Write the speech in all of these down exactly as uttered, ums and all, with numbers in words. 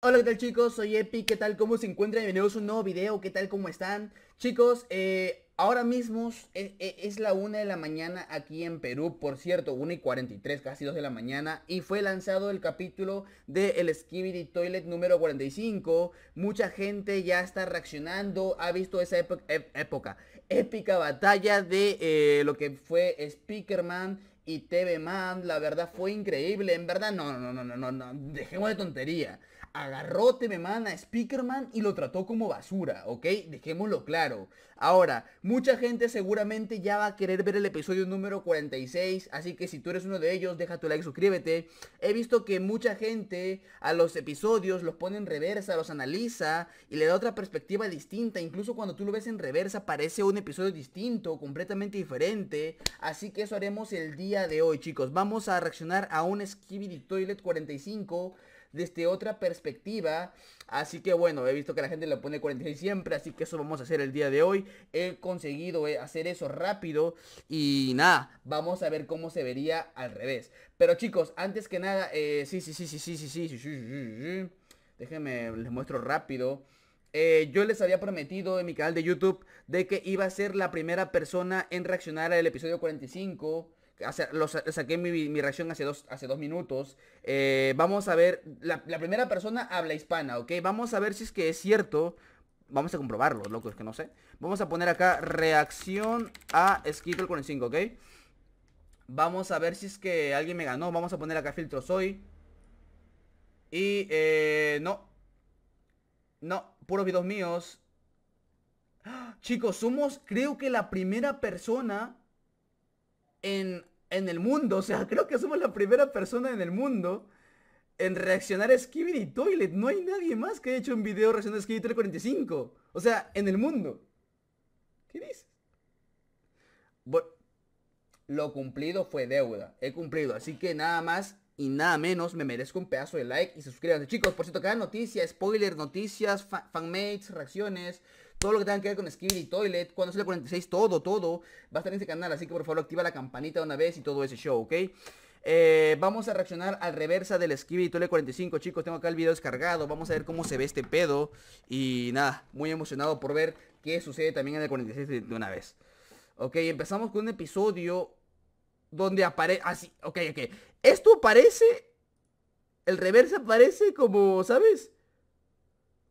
Hola, ¿qué tal chicos? Soy Epic, ¿qué tal? ¿Cómo se encuentran? Bienvenidos a un nuevo video, ¿qué tal? ¿Cómo están? Chicos, eh, ahora mismo es, es la una de la mañana aquí en Perú, por cierto, una y cuarenta y tres, casi dos de la mañana. Y fue lanzado el capítulo de el Skibidi Toilet número cuarenta y cinco. Mucha gente ya está reaccionando, ha visto esa época, épica batalla de eh, lo que fue Speakerman y T V Man, la verdad fue increíble, en verdad, no, no, no, no, no, no, dejemos de tontería. Agarró T V Man a Speakerman y lo trató como basura, ¿ok? Dejémoslo claro. Ahora, mucha gente seguramente ya va a querer ver el episodio número cuarenta y seis, así que si tú eres uno de ellos, deja tu like, suscríbete. He visto que mucha gente a los episodios los pone en reversa, los analiza y le da otra perspectiva distinta. Incluso cuando tú lo ves en reversa parece un episodio distinto, completamente diferente. Así que eso haremos el día de hoy, chicos. Vamos a reaccionar a un Skibidi Toilet cuarenta y cinco desde otra perspectiva. Así que bueno, he visto que la gente le pone cuarenta y seis siempre, así que eso vamos a hacer el día de hoy. He conseguido hacer eso rápido y nada, vamos a ver cómo se vería al revés. Pero chicos, antes que nada, eh, sí, sí, sí, sí, sí, sí, sí, sí, sí, sí, sí. Déjenme, les muestro rápido. Eh, yo les había prometido en mi canal de YouTube de que iba a ser la primera persona en reaccionar al episodio cuarenta y cinco. Hace, los, saqué mi, mi reacción hace dos, hace dos minutos. eh, Vamos a ver, la, la primera persona habla hispana, ¿ok? Vamos a ver si es que es cierto. Vamos a comprobarlo, loco, es que no sé. Vamos a poner acá reacción a Skibidi cuarenta y cinco, ¿ok? Vamos a ver si es que alguien me ganó. Vamos a poner acá filtro soy. Y eh, no No, puros videos míos. ¡Ah! Chicos, somos creo que la primera persona En, en el mundo, o sea, creo que somos la primera persona en el mundo en reaccionar a Skibidi Toilet. No hay nadie más que haya hecho un video reaccionando a Skibidi Toilet cuarenta y cinco. O sea, en el mundo. ¿Qué dices? Bueno, lo cumplido fue deuda. He cumplido, así que nada más y nada menos me merezco un pedazo de like. Y suscríbanse, chicos. Por cierto, cada noticia, spoiler, noticias, fa fanmates, reacciones, todo lo que tenga que ver con Skibidi Toilet, cuando sale cuarenta y seis, todo, todo va a estar en este canal, así que por favor activa la campanita de una vez y todo ese show, ¿ok? Eh, vamos a reaccionar al reversa del Skibidi Toilet cuarenta y cinco, chicos. Tengo acá el video descargado, vamos a ver cómo se ve este pedo. Y nada, muy emocionado por ver qué sucede también en el cuarenta y seis de, de una vez. Ok, empezamos con un episodio donde aparece, así, ah, ok, ok. Esto parece, el reversa parece como, ¿sabes?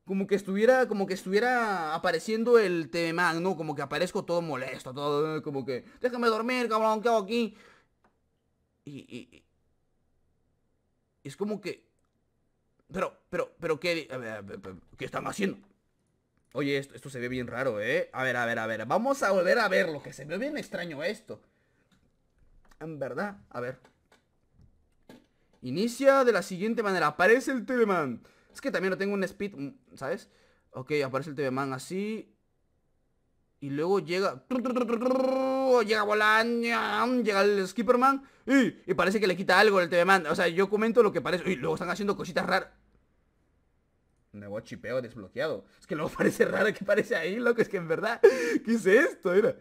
Como que estuviera, como que estuviera apareciendo el T V Man, ¿no? Como que aparezco todo molesto, todo como que déjame dormir, cabrón, ¿qué hago aquí? Y, y, y es como que... Pero, pero, pero, ¿qué, a ver, a ver, ¿qué están haciendo? Oye, esto, esto se ve bien raro, ¿eh? A ver, a ver, a ver, vamos a volver a verlo, que se ve bien extraño esto. En verdad, a ver. Inicia de la siguiente manera, aparece el T V Man. Es que también no tengo un speed, ¿sabes? Ok, aparece el T V Man así. Y luego llega... Llega volando. Llega el Skipperman. Y, y parece que le quita algo el T V Man. O sea, yo comento lo que parece. Y luego están haciendo cositas raras. Nuevo chipeo desbloqueado. Es que luego parece raro que parece ahí, loco. Es que en verdad... ¿Qué es esto? Mira.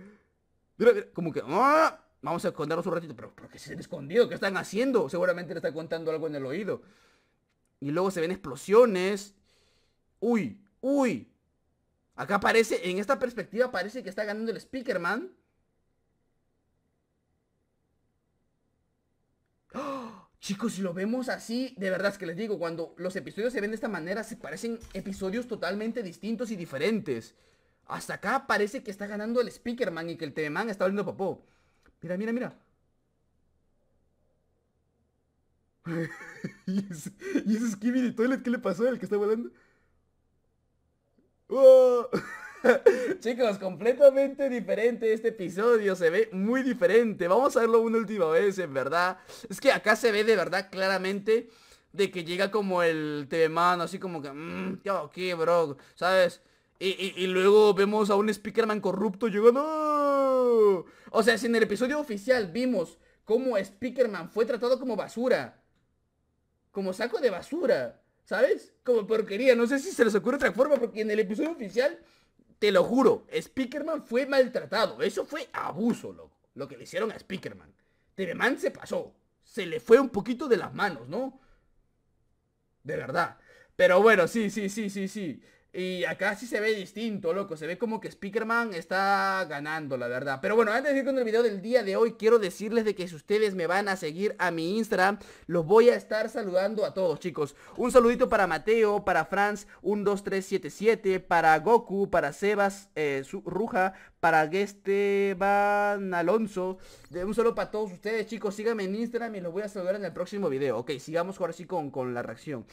Mira, mira. Como que... ¡Oh! Vamos a escondernos un ratito. Pero, ¿por qué se han escondido? ¿Qué están haciendo? Seguramente le están contando algo en el oído. Y luego se ven explosiones. Uy, uy. Acá parece, en esta perspectiva parece que está ganando el Speakerman. ¡Oh! Chicos, si lo vemos así, de verdad es que les digo, cuando los episodios se ven de esta manera, se parecen episodios totalmente distintos y diferentes. Hasta acá parece que está ganando el Speakerman y que el T V Man está volviendo popó. Mira, mira, mira. ¿Y ese, y ese Skibidi Toilet qué le pasó al que está volando? ¡Oh! Chicos, completamente diferente este episodio. Se ve muy diferente. Vamos a verlo una última vez, en verdad. Es que acá se ve de verdad claramente de que llega como el T V Man, así como que... Mmm, ¿qué hago aquí, bro? ¿Sabes? Y, y, y luego vemos a un Speakerman corrupto llegando... ¡Oh! O sea, si en el episodio oficial vimos cómo Speakerman fue tratado como basura, como saco de basura, ¿sabes? Como porquería, no sé si se les ocurre otra forma, porque en el episodio oficial, te lo juro, Speakerman fue maltratado. Eso fue abuso, loco, lo que le hicieron a Speakerman. T V Man se pasó, se le fue un poquito de las manos, ¿no? De verdad. Pero bueno, sí, sí, sí, sí, sí. Y acá sí se ve distinto, loco. Se ve como que Speakerman está ganando, la verdad. Pero bueno, antes de ir con el video del día de hoy, quiero decirles de que si ustedes me van a seguir a mi Instagram, los voy a estar saludando a todos, chicos. Un saludito para Mateo, para Franz uno dos tres siete siete, para Goku, para Sebas eh, Ruja, para Esteban Alonso. De un saludo para todos ustedes, chicos. Síganme en Instagram y los voy a saludar en el próximo video. Ok, sigamos ahora sí con, con la reacción.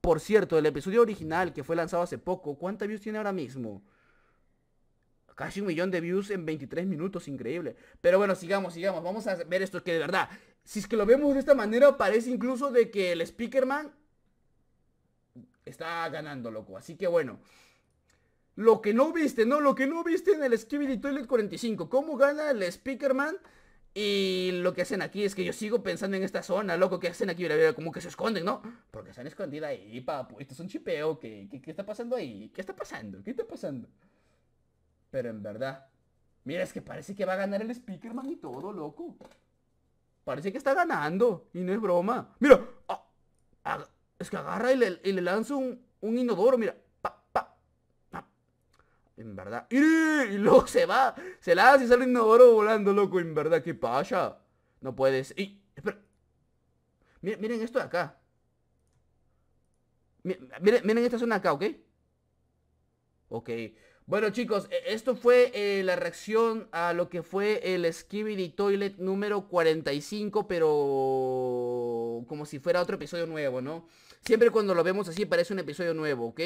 Por cierto, el episodio original que fue lanzado hace poco, ¿cuántas views tiene ahora mismo? Casi un millón de views en veintitrés minutos, increíble. Pero bueno, sigamos, sigamos, vamos a ver esto que de verdad, si es que lo vemos de esta manera, parece incluso de que el Speakerman está ganando, loco. Así que bueno, lo que no viste, no, lo que no viste en el Skibidi Toilet cuarenta y cinco, ¿cómo gana el Speakerman? Y lo que hacen aquí es que yo sigo pensando en esta zona, loco, que hacen aquí, como que se esconden, ¿no? Porque están escondidas ahí, papu, esto es un chipeo, ¿qué, qué, qué está pasando ahí? ¿Qué está pasando? ¿Qué está pasando? Pero en verdad, mira, es que parece que va a ganar el Speakerman y todo, loco. Parece que está ganando, y no es broma. Mira, ah, ah, es que agarra y le, y le lanza un, un inodoro, mira. En verdad, y luego se va, se la hace y sale un inodoro volando, loco. En verdad, ¿qué pasa? No puedes. Y espera. Miren, miren esto de acá. Miren, miren esta zona acá, ¿ok? Ok. Bueno, chicos, esto fue eh, la reacción a lo que fue el Skibidi Toilet número cuarenta y cinco, pero como si fuera otro episodio nuevo, ¿no? Siempre cuando lo vemos así parece un episodio nuevo, ¿ok?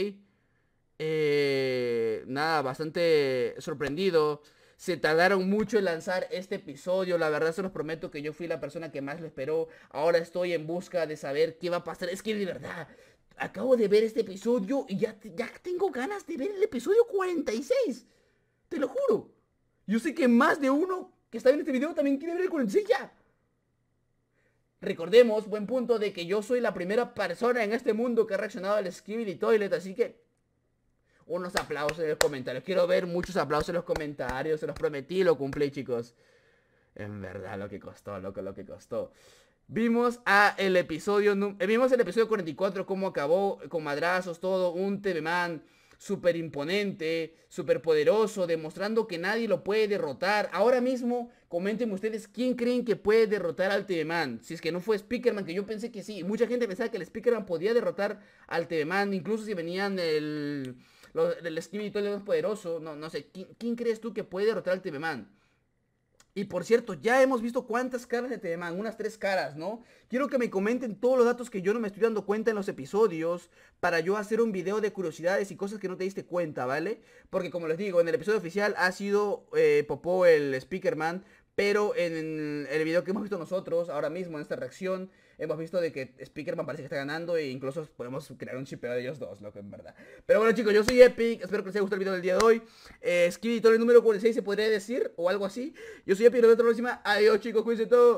Eh, nada, bastante sorprendido. Se tardaron mucho en lanzar este episodio. La verdad se los prometo que yo fui la persona que más lo esperó. Ahora estoy en busca de saber qué va a pasar. Es que de verdad, acabo de ver este episodio y ya, ya tengo ganas de ver el episodio cuarenta y seis. Te lo juro. Yo sé que más de uno que está viendo este video también quiere ver el cuarenta y seis ya. Recordemos, buen punto, de que yo soy la primera persona en este mundo que ha reaccionado al Skibidi Toilet. Así que unos aplausos en los comentarios. Quiero ver muchos aplausos en los comentarios. Se los prometí, lo cumplí, chicos. En verdad, lo que costó, loco, lo que costó. Vimos a el episodio Vimos el episodio cuarenta y cuatro, cómo acabó con madrazos, todo. Un T V Man súper imponente, súper poderoso, demostrando que nadie lo puede derrotar. Ahora mismo, comenten ustedes quién creen que puede derrotar al T V Man. Si es que no fue Speakerman, que yo pensé que sí. Mucha gente pensaba que el Speakerman podía derrotar al T V Man, incluso si venían el... el Skibidi Toilet más poderoso. No, no sé, ¿quién, ¿quién crees tú que puede derrotar al T V Man? Y por cierto, ya hemos visto cuántas caras de T V Man, unas tres caras, ¿no? Quiero que me comenten todos los datos que yo no me estoy dando cuenta en los episodios, para yo hacer un video de curiosidades y cosas que no te diste cuenta, ¿vale? Porque como les digo, en el episodio oficial ha sido eh, popó el Speakerman, pero en el video que hemos visto nosotros, ahora mismo en esta reacción, hemos visto de que Speakerman parece que está ganando e incluso podemos crear un chipeo de ellos dos, loco, en verdad. Pero bueno, chicos, yo soy Epic, espero que les haya gustado el video del día de hoy. Eh, Skibidi Toilet número cuarenta y seis se podría decir, o algo así. Yo soy Epic, nos vemos la próxima. Adiós, chicos, cuídense todo.